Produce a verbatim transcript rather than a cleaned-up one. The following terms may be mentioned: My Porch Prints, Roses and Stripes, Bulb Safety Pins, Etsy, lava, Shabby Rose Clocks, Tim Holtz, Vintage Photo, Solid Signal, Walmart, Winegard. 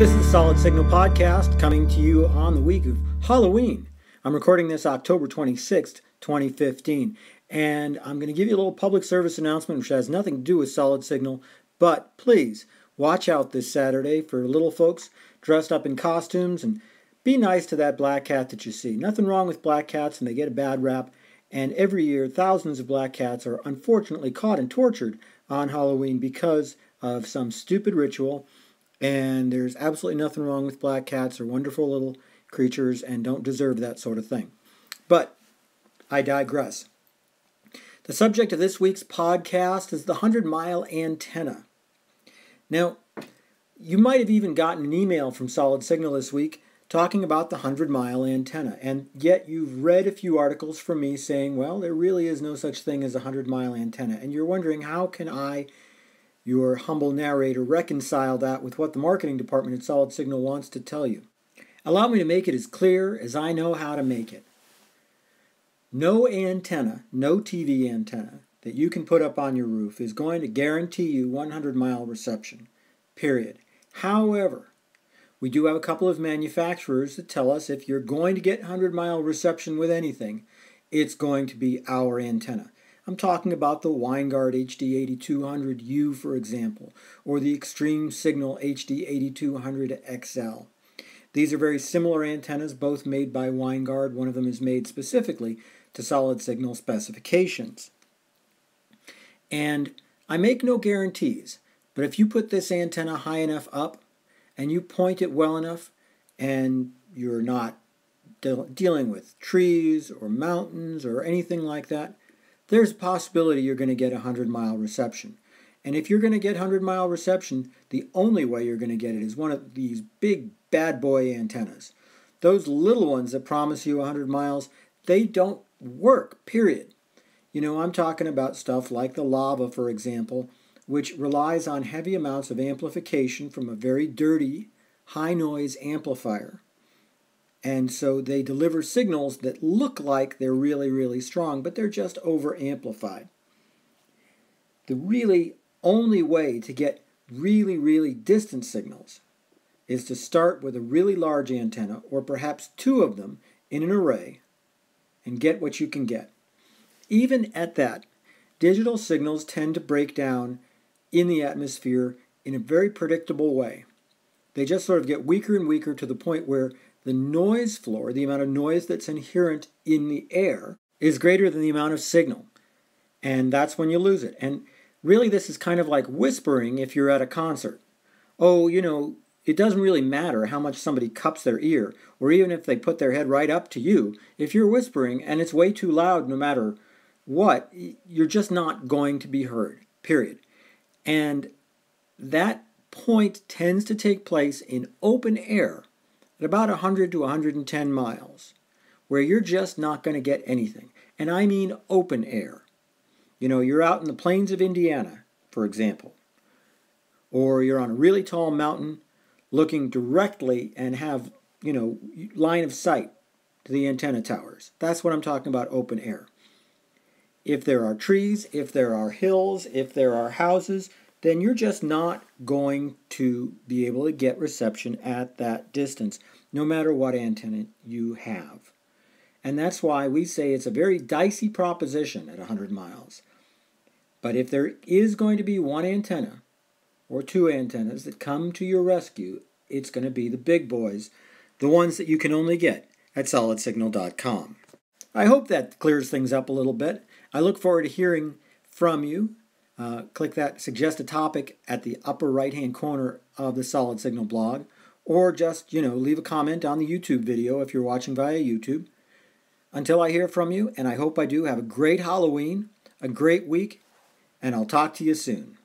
This is the Solid Signal podcast coming to you on the week of Halloween. I'm recording this October twenty-sixth, twenty fifteen, and I'm going to give you a little public service announcement which has nothing to do with Solid Signal, but please watch out this Saturday for little folks dressed up in costumes, and be nice to that black cat that you see. Nothing wrong with black cats, and they get a bad rap, and every year thousands of black cats are unfortunately caught and tortured on Halloween because of some stupid ritual. And there's absolutely nothing wrong with black cats. They're wonderful little creatures and don't deserve that sort of thing. But I digress. The subject of this week's podcast is the hundred mile antenna. Now, you might have even gotten an email from Solid Signal this week talking about the hundred mile antenna, and yet you've read a few articles from me saying, well, there really is no such thing as a hundred mile antenna, and you're wondering, how can I, your humble narrator, reconcile that with what the marketing department at Solid Signal wants to tell you? Allow me to make it as clear as I know how to make it. No antenna, no T V antenna that you can put up on your roof is going to guarantee you hundred mile reception, period. However, we do have a couple of manufacturers that tell us if you're going to get hundred mile reception with anything, it's going to be our antenna. I'm talking about the Winegard H D eighty-two hundred U, for example, or the Extreme Signal H D eighty-two hundred X L. These are very similar antennas, both made by Winegard. One of them is made specifically to Solid Signal specifications. And I make no guarantees, but if you put this antenna high enough up, and you point it well enough, and you're not de- dealing with trees or mountains or anything like that, there's a possibility you're going to get a hundred mile reception. And if you're going to get hundred mile reception, the only way you're going to get it is one of these big bad boy antennas. Those little ones that promise you hundred miles, they don't work, period. You know, I'm talking about stuff like the Lava, for example, which relies on heavy amounts of amplification from a very dirty, high-noise amplifier. And so they deliver signals that look like they're really, really strong, but they're just over-amplified. The really only way to get really, really distant signals is to start with a really large antenna, or perhaps two of them, in an array, and get what you can get. Even at that, digital signals tend to break down in the atmosphere in a very predictable way. They just sort of get weaker and weaker to the point where the noise floor, the amount of noise that's inherent in the air, is greater than the amount of signal. And that's when you lose it. And really, this is kind of like whispering if you're at a concert. Oh, you know, it doesn't really matter how much somebody cups their ear, or even if they put their head right up to you. If you're whispering and it's way too loud no matter what, you're just not going to be heard, period. And that point tends to take place in open air at about one hundred to one hundred ten miles, where you're just not going to get anything. And I mean open air. You know, you're out in the plains of Indiana, for example, or you're on a really tall mountain looking directly and have, you know, line of sight to the antenna towers. That's what I'm talking about, open air. If there are trees, if there are hills, if there are houses, then you're just not going to be able to get reception at that distance, no matter what antenna you have. And that's why we say it's a very dicey proposition at hundred miles. But if there is going to be one antenna or two antennas that come to your rescue, it's going to be the big boys, the ones that you can only get at solid signal dot com. I hope that clears things up a little bit. I look forward to hearing from you. Uh, click that Suggest a Topic at the upper right-hand corner of the Solid Signal blog, or just, you know, leave a comment on the YouTube video if you're watching via YouTube. Until I hear from you, and I hope I do, have a great Halloween, a great week, and I'll talk to you soon.